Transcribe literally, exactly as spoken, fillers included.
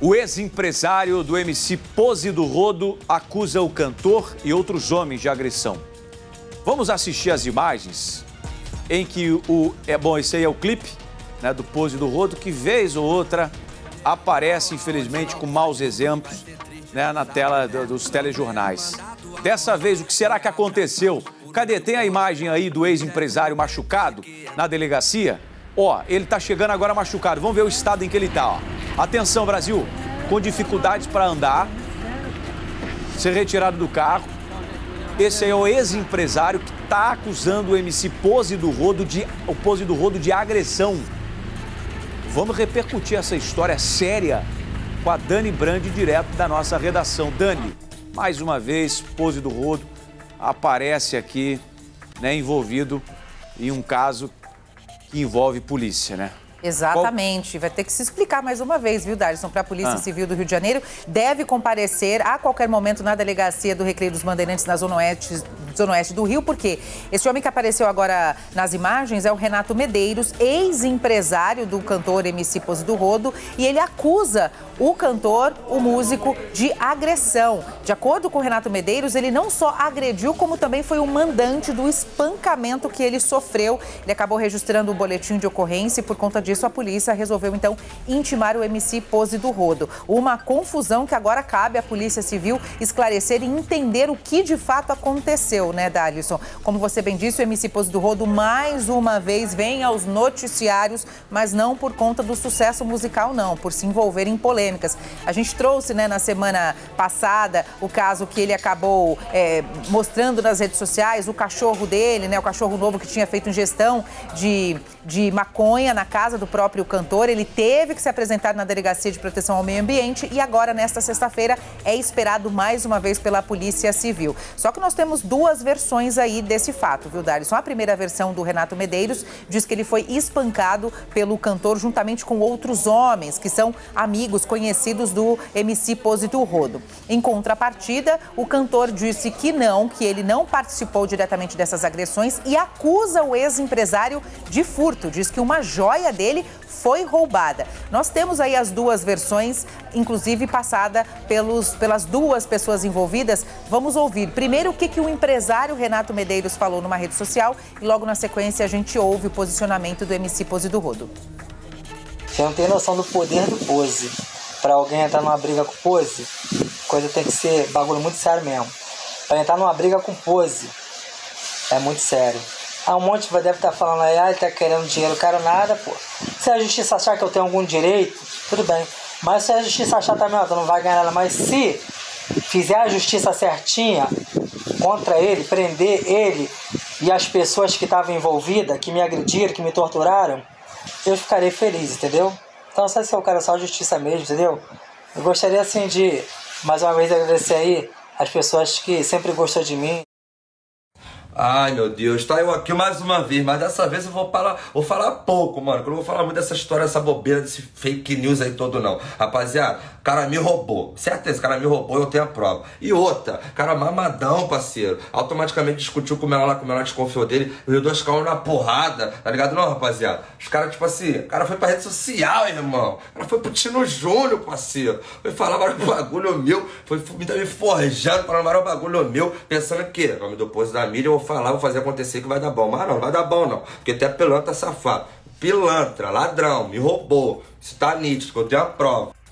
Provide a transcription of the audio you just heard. O ex-empresário do M C Poze do Rodo acusa o cantor e outros homens de agressão. Vamos assistir as imagens em que o... É, bom, esse aí é o clipe, né, do Poze do Rodo, que vez ou outra aparece, infelizmente, com maus exemplos, né, na tela do, dos telejornais. Dessa vez, o que será que aconteceu? Cadê? Tem a imagem aí do ex-empresário machucado na delegacia? Ó, ele tá chegando agora machucado. Vamos ver o estado em que ele tá, ó. Atenção, Brasil, com dificuldades para andar, ser retirado do carro. Esse aí é o ex-empresário que está acusando o M C Poze do Rodo de, o Poze do Rodo de agressão. Vamos repercutir essa história séria com a Dani Brandi, direto da nossa redação. Dani, mais uma vez, Poze do Rodo aparece aqui, né, envolvido em um caso que envolve polícia, né? Exatamente. Qual... Vai ter que se explicar mais uma vez, viu, Darlison, para a Polícia ah. Civil do Rio de Janeiro. Deve comparecer a qualquer momento na Delegacia do Recreio dos Bandeirantes, na Zona Oeste, Zona Oeste do Rio, porque esse homem que apareceu agora nas imagens é o Renato Medeiros, ex-empresário do cantor M C Poze do Rodo, e ele acusa o cantor, o músico, de agressão. De acordo com o Renato Medeiros, ele não só agrediu, como também foi o mandante do espancamento que ele sofreu. Ele acabou registrando um boletim de ocorrência e, por conta de disso, a polícia resolveu, então, intimar o M C Poze do Rodo. Uma confusão que agora cabe à Polícia Civil esclarecer e entender o que de fato aconteceu, né, Darlison? Como você bem disse, o M C Poze do Rodo, mais uma vez, vem aos noticiários, mas não por conta do sucesso musical, não, por se envolver em polêmicas. A gente trouxe, né, na semana passada, o caso que ele acabou é, mostrando nas redes sociais, o cachorro dele, né, o cachorro novo que tinha feito ingestão de, de maconha na casa do próprio cantor. Ele teve que se apresentar na Delegacia de Proteção ao Meio Ambiente e agora, nesta sexta-feira, é esperado mais uma vez pela Polícia Civil. Só que nós temos duas versões aí desse fato, viu, Darlison? A primeira versão, do Renato Medeiros, diz que ele foi espancado pelo cantor juntamente com outros homens, que são amigos conhecidos do M C Poze do Rodo. Em contrapartida, o cantor disse que não, que ele não participou diretamente dessas agressões e acusa o ex-empresário de furto. Diz que uma joia dele Ele foi roubada. Nós temos aí as duas versões, inclusive passada pelos, pelas duas pessoas envolvidas. Vamos ouvir primeiro o que, que o empresário Renato Medeiros falou numa rede social e logo na sequência a gente ouve o posicionamento do M C Poze do Rodo. Você não tem noção do poder do Poze. Para alguém entrar numa briga com Poze, coisa tem que ser bagulho muito sério mesmo. Para entrar numa briga com Poze, é muito sério. Ah, um monte deve estar falando aí, ah, ele tá querendo dinheiro, quero nada, pô. Se a justiça achar que eu tenho algum direito, tudo bem. Mas se a justiça achar também, ó, tu não vai ganhar nada. Mas se fizer a justiça certinha contra ele, prender ele e as pessoas que estavam envolvidas, que me agrediram, que me torturaram, eu ficarei feliz, entendeu? Então, se eu quero só a justiça mesmo, entendeu? Eu gostaria, assim, de, mais uma vez, agradecer aí as pessoas que sempre gostou de mim. Ai, meu Deus, tá eu aqui mais uma vez, mas dessa vez eu vou falar, vou falar pouco, mano, que eu não vou falar muito dessa história, essa bobeira, desse fake news aí todo, não. Rapaziada, o cara me roubou, certeza, o cara me roubou, eu tenho a prova. E outra, cara mamadão, parceiro, automaticamente discutiu com o menor lá, com o menor desconfiou dele, os dois caíram na porrada, tá ligado? Não, rapaziada, os caras, tipo assim, o cara foi pra rede social, irmão, o cara foi pro Tino Júnior, parceiro, foi falar agora o bagulho meu, foi me forjando, falando agora o bagulho meu, pensando que, nome do Poze da mídia, eu vou falar, vou fazer acontecer que vai dar bom. Mas não, não vai dar bom não, porque até pilantra safado, pilantra, ladrão, me roubou, isso tá nítido, eu tenho a prova.